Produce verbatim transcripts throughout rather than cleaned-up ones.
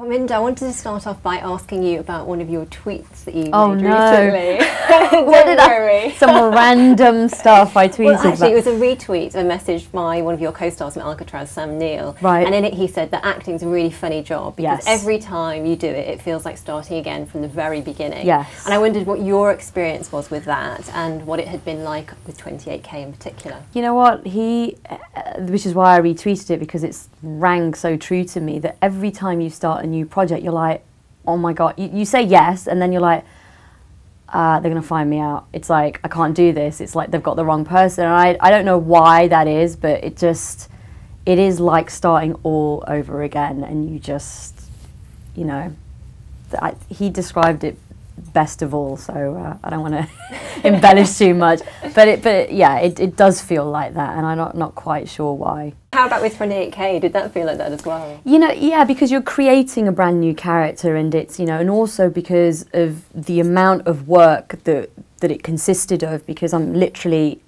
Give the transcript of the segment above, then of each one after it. Oh, Minda, I wanted to start off by asking you about one of your tweets that you oh, made no. recently. What did worry. I? Some random stuff I tweeted. Well, actually, about. It was a retweet, a message by one of your co-stars from Alcatraz, Sam Neill. Right. And in it, he said that acting's a really funny job because yes. every time you do it, it feels like starting again from the very beginning. Yes. And I wondered what your experience was with that and what it had been like with twenty eight K in particular. You know what? He, uh, which is why I retweeted it, because it rang so true to me that every time you start a new project, you're like, oh my god, you, you say yes and then you're like, uh, they're gonna find me out, it's like I can't do this, it's like they've got the wrong person. And I, I don't know why that is, but it just, it is like starting all over again, and you just, you know, I, he described it best of all, so uh, I don't want to embellish too much, but it, but yeah, it, it does feel like that, and I'm not, not quite sure why. How about with twenty eight K? Did that feel like that as well? You know, yeah, because you're creating a brand new character, and it's, you know, and also because of the amount of work that that it consisted of, because I'm literally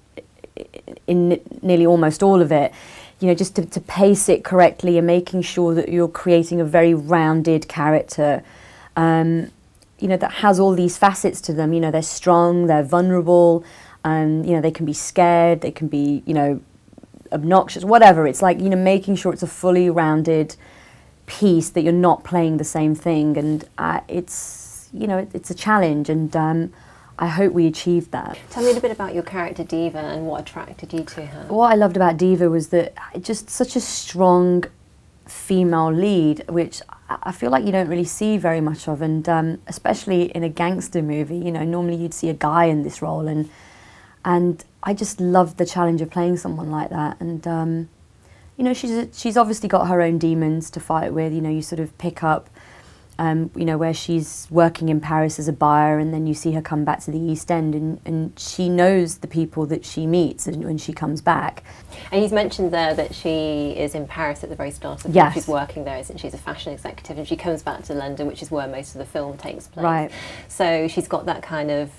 in nearly almost all of it, you know, just to, to pace it correctly and making sure that you're creating a very rounded character. Um, you know, that has all these facets to them. You know, they're strong, they're vulnerable, um, you know, they can be scared, they can be, you know, obnoxious, whatever. It's like, you know, making sure it's a fully rounded piece, that you're not playing the same thing. And uh, it's, you know, it, it's a challenge, and um, I hope we achieved that. Tell me a bit about your character Diva and what attracted you to her. What I loved about Diva was that just such a strong female lead, which I feel like you don't really see very much of, and um, especially in a gangster movie. You know, normally you'd see a guy in this role, and and I just loved the challenge of playing someone like that. And um, you know, she's a, she's obviously got her own demons to fight with. You know, you sort of pick up, um, you know, where she's working in Paris as a buyer, and then you see her come back to the East End, and, and she knows the people that she meets and when she comes back. And you've mentioned there that she is in Paris at the very start of the yes. film. She's working there, isn't she? She's a fashion executive, and she comes back to London, which is where most of the film takes place. Right. So she's got that kind of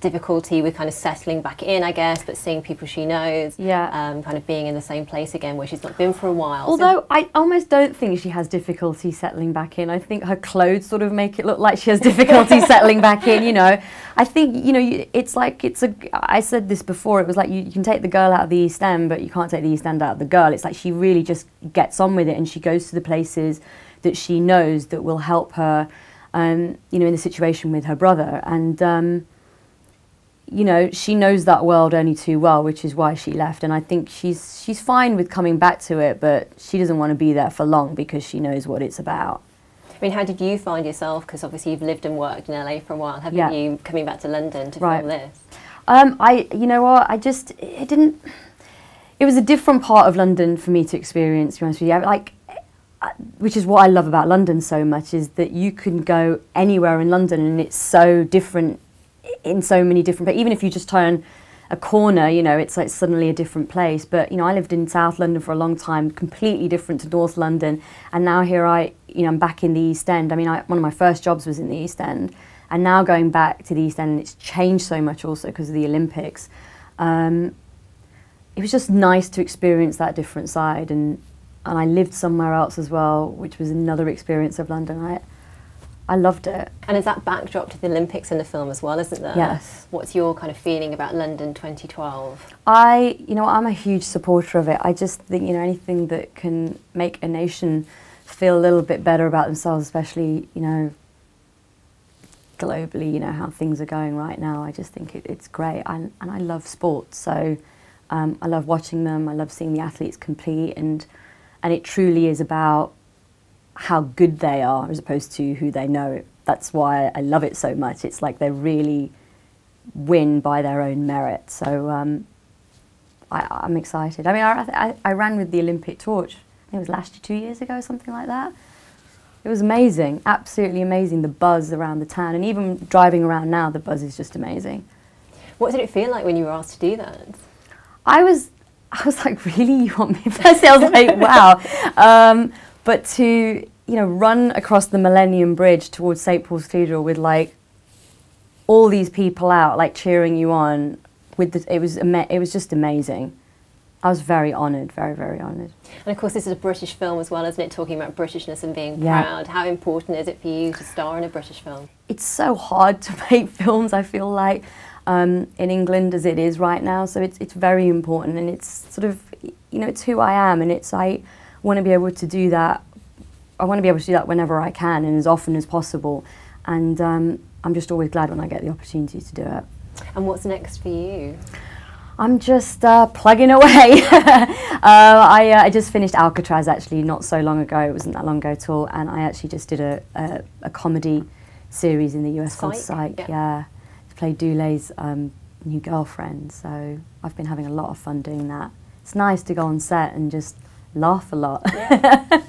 difficulty with kind of settling back in, I guess, but seeing people she knows, yeah, um, kind of being in the same place again where she's not been for a while. Although so I almost don't think she has difficulty settling back in. I think her clothes sort of make it look like she has difficulty settling back in, you know. I think, you know, it's like, it's a, I said this before, it was like you, you can take the girl out of the East End, but you can't take the East End out of the girl. It's like she really just gets on with it, and she goes to the places that she knows that will help her, um, you know, in the situation with her brother. And um, you know, she knows that world only too well, which is why she left. And I think she's she's fine with coming back to it, but she doesn't want to be there for long because she knows what it's about. I mean, how did you find yourself? Because obviously you've lived and worked in L A for a while, haven't yeah. you? Coming back to London to right. film this. Um, I, you know what, I just, it didn't, it was a different part of London for me to experience, to be honest with you. I, like, I, which is what I love about London so much, is that you can go anywhere in London and it's so different in so many different places. Even if you just turn a corner, you know, it's like suddenly a different place. But, you know, I lived in South London for a long time, completely different to North London. And now here I, you know, I'm back in the East End. I mean, I, one of my first jobs was in the East End. And now going back to the East End, it's changed so much also because of the Olympics. Um, it was just nice to experience that different side. And, and I lived somewhere else as well, which was another experience of London. I, I loved it. And is that backdrop to the Olympics in the film as well, isn't there? Yes. What's your kind of feeling about London twenty twelve? I, you know, I'm a huge supporter of it. I just think, you know, anything that can make a nation feel a little bit better about themselves, especially, you know, globally, you know, how things are going right now. I just think it, it's great. I, and I love sports, so um, I love watching them. I love seeing the athletes compete, and and it truly is about how good they are as opposed to who they know. That's why I love it so much. It's like they really win by their own merit. So um, I, I'm excited. I mean, I, I, I ran with the Olympic torch. I think it was last year, two years ago, something like that. It was amazing, absolutely amazing, the buzz around the town. And even driving around now, the buzz is just amazing. What did it feel like when you were asked to do that? I was, I was like, really, you want me? First, I was like, wow. Um, But to, you know, run across the Millennium Bridge towards Saint Paul's Cathedral with like all these people out, like cheering you on, with the, it was it was just amazing. I was very honoured, very, very honoured. And of course this is a British film as well, isn't it? Talking about Britishness and being yeah. proud. How important is it for you to star in a British film? It's so hard to make films, I feel like, um, in England as it is right now. So it's, it's very important, and it's sort of, you know, it's who I am, and it's, I want to be able to do that. I want to be able to do that whenever I can and as often as possible. And um, I'm just always glad when I get the opportunity to do it. And what's next for you? I'm just uh, plugging away. uh, I, uh, I just finished Alcatraz actually not so long ago. It wasn't that long ago at all, and I actually just did a, a, a comedy series in the U S Psych. called Psych. Yeah, yeah. To play Dulé's um, new girlfriend. So I've been having a lot of fun doing that. It's nice to go on set and just laugh a lot. Yeah.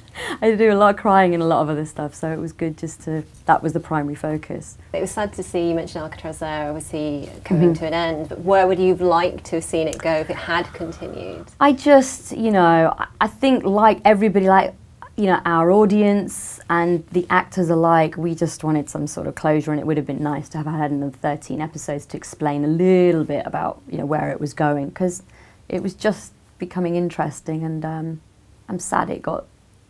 I do a lot of crying and a lot of other stuff, so it was good just to, that was the primary focus. It was sad to see, you mentioned Alcatraz there, obviously coming mm-hmm. to an end, but where would you have liked to have seen it go if it had continued? I just, you know, I think like everybody, like, you know, our audience and the actors alike, we just wanted some sort of closure, and it would have been nice to have had another thirteen episodes to explain a little bit about, you know, where it was going, because it was just becoming interesting, and um, I'm sad it got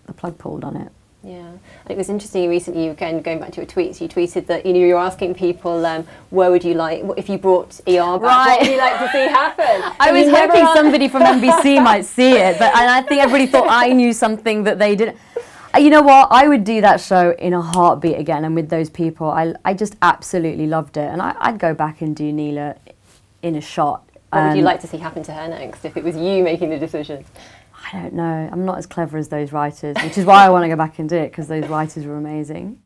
the plug pulled on it. Yeah, and it was interesting recently, again, going back to your tweets, you tweeted that, you know, you were asking people um, where would you like, if you brought E R back, right. what would you like to see happen? I and was hoping somebody from N B C might see it, but and I think everybody thought I knew something that they didn't. You know what, I would do that show in a heartbeat again, and with those people, I, I just absolutely loved it, and I, I'd go back and do Neela in a shot. What um, would you like to see happen to her next, if it was you making the decisions? I don't know. I'm not as clever as those writers, which is why I want to go back and do it, because those writers were amazing.